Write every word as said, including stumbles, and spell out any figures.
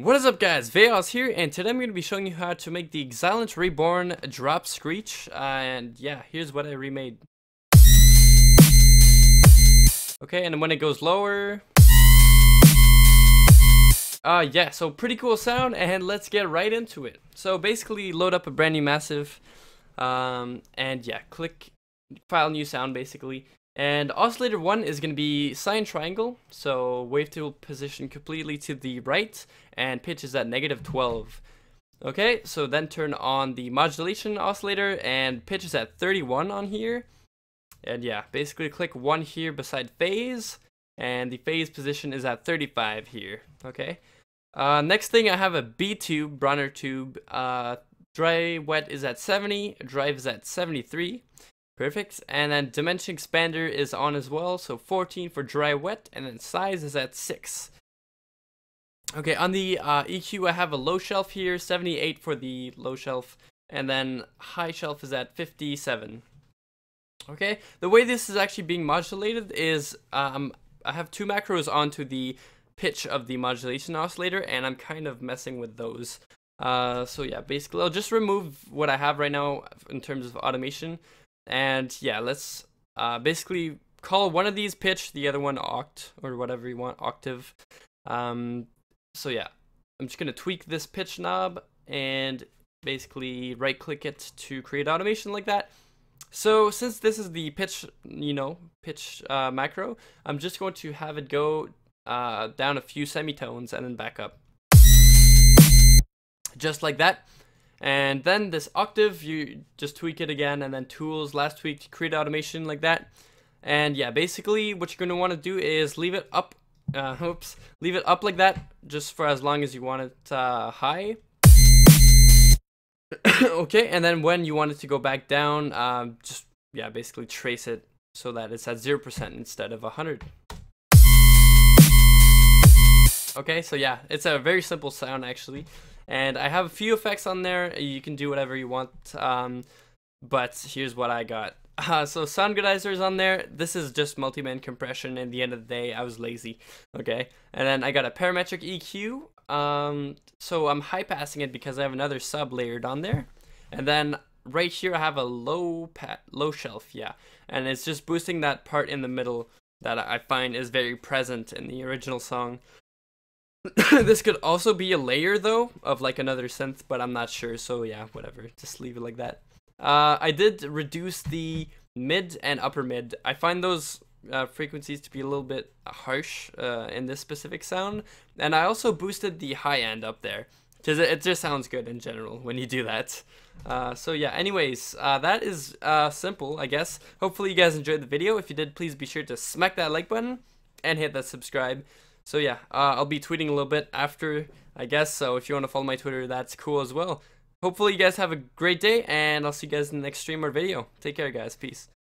What is up, guys? VayHoz here, and today I'm going to be showing you how to make the Xilent Reborn Drop Screech, uh, and yeah, here's what I remade. Okay, and when it goes lower... Uh, yeah, so pretty cool sound, and let's get right into it. So basically, load up a brand new Massive, um, and yeah, click File New Sound, basically. And oscillator one is going to be sine triangle, so wave table position completely to the right, and pitch is at negative twelve. Okay, so then turn on the modulation oscillator, and pitch is at thirty-one on here. And yeah, basically click one here beside phase, and the phase position is at thirty-five here. Okay, uh, next thing I have a B-tube, Brunner tube, uh, dry wet is at seventy, drive is at seventy-three. Perfect, and then dimension expander is on as well, so fourteen for dry wet, and then size is at six. Okay, on the uh, E Q I have a low shelf here, seventy-eight for the low shelf, and then high shelf is at fifty-seven. Okay, the way this is actually being modulated is um, I have two macros onto the pitch of the modulation oscillator, and I'm kind of messing with those. Uh, so yeah, basically I'll just remove what I have right now in terms of automation. And yeah, let's uh, basically call one of these pitch, the other one oct, or whatever you want, octave. Um, so yeah, I'm just going to tweak this pitch knob and basically right click it to create automation like that. So since this is the pitch, you know, pitch uh, macro, I'm just going to have it go uh, down a few semitones and then back up. Just like that. And then this octave, you just tweak it again, and then tools, last tweak to create automation like that. And yeah, basically what you're going to want to do is leave it up, uh, oops, leave it up like that just for as long as you want it uh, high. Okay, and then when you want it to go back down, um, just yeah, basically trace it so that it's at zero percent instead of one hundred. Okay, so yeah, it's a very simple sound actually. And I have a few effects on there. You can do whatever you want, um, but here's what I got. Uh, so Soundgoodizer is on there. This is just multi-band compression. At the end of the day, I was lazy, okay? And then I got a parametric E Q. Um, so I'm high-passing it because I have another sub layered on there. And then right here, I have a low pa low shelf, yeah. And it's just boosting that part in the middle that I find is very present in the original song. This could also be a layer though of like another synth, but I'm not sure, so yeah, whatever, just leave it like that. uh I did reduce the mid and upper mid. I find those uh, frequencies to be a little bit harsh uh in this specific sound, and I also boosted the high end up there because it, it just sounds good in general when you do that. Uh so yeah, anyways, uh that is uh simple, I guess. Hopefully you guys enjoyed the video. If you did, please be sure to smack that like button and hit that subscribe. So yeah, uh, I'll be tweeting a little bit after, I guess, so if you want to follow my Twitter, that's cool as well. Hopefully you guys have a great day, and I'll see you guys in the next stream or video. Take care, guys. Peace.